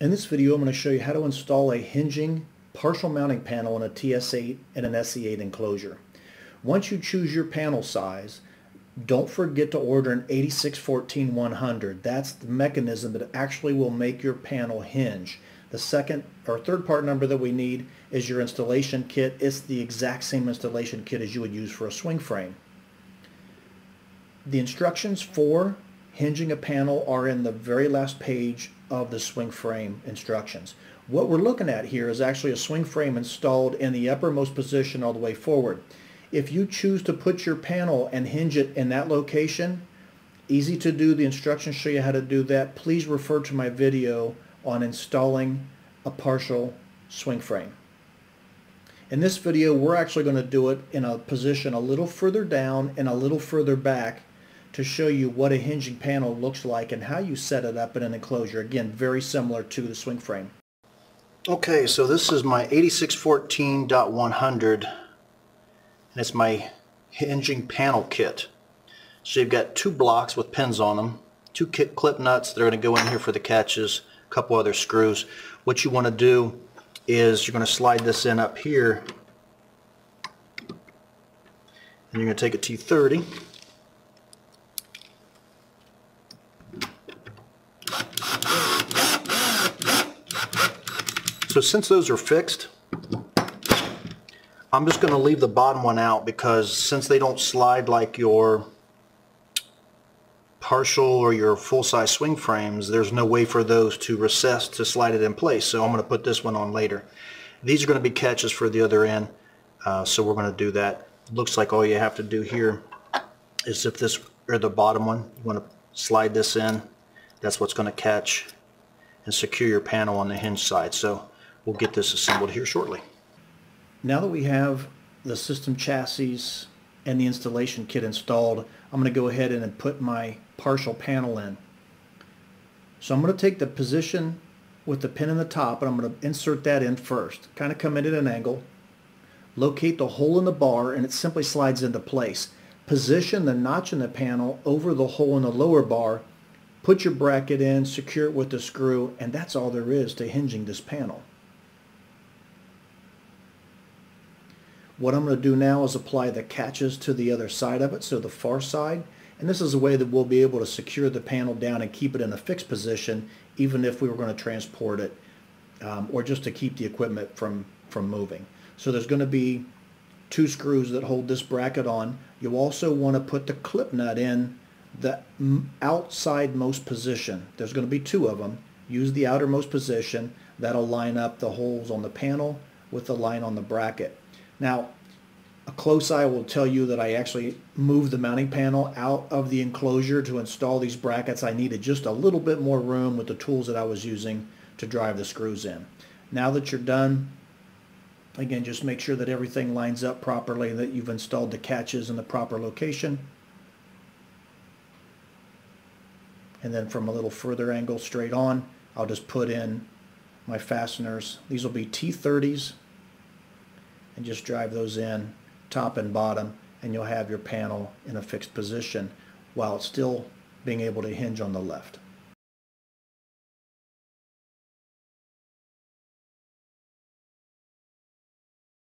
In this video, I'm going to show you how to install a hinging partial mounting panel on a TS-8 and an SE-8 enclosure. Once you choose your panel size, don't forget to order an 86-14-100. That's the mechanism that actually will make your panel hinge. The second or third part number that we need is your installation kit. It's the exact same installation kit as you would use for a swing frame. The instructions for hinging a panel are in the very last page of the swing frame instructions. What we're looking at here is actually a swing frame installed in the uppermost position all the way forward. If you choose to put your panel and hinge it in that location, easy to do. The instructions show you how to do that. Please refer to my video on installing a partial swing frame. In this video, we're actually going to do it in a position a little further down and a little further back to show you what a hinging panel looks like and how you set it up in an enclosure. Again, very similar to the swing frame. Okay, so this is my 86-14.100, and it's my hinging panel kit. So you've got two blocks with pins on them, two clip nuts that are going to go in here for the catches, a couple other screws. What you want to do is you're going to slide this in up here, and you're going to take a T30. So since those are fixed, I'm just going to leave the bottom one out because since they don't slide like your partial or your full-size swing frames, there's no way for those to recess to slide it in place. So I'm going to put this one on later. These are going to be catches for the other end, so we're going to do that. Looks like all you have to do here is if this or the bottom one, you want to slide this in. That's what's going to catch and secure your panel on the hinge side. So we'll get this assembled here shortly. Now that we have the system chassis and the installation kit installed, I'm going to go ahead and put my partial panel in. So I'm going to take the position with the pin in the top and I'm going to insert that in first. Kind of come in at an angle, locate the hole in the bar, and it simply slides into place. Position the notch in the panel over the hole in the lower bar. Put your bracket in, secure it with a screw, and that's all there is to hinging this panel. What I'm going to do now is apply the catches to the other side of it, so the far side, and this is a way that we'll be able to secure the panel down and keep it in a fixed position even if we were going to transport it or just to keep the equipment from moving. So there's going to be two screws that hold this bracket on. You also want to put the clip nut in the outside most position. There's going to be two of them. Use the outermost position. That'll line up the holes on the panel with the line on the bracket. Now, a close eye will tell you that I actually moved the mounting panel out of the enclosure to install these brackets. I needed just a little bit more room with the tools that I was using to drive the screws in. Now that you're done, again, just make sure that everything lines up properly, that you've installed the catches in the proper location. And then from a little further angle straight on, I'll just put in my fasteners. These will be T30s, and just drive those in top and bottom, and you'll have your panel in a fixed position while it's still being able to hinge on the left.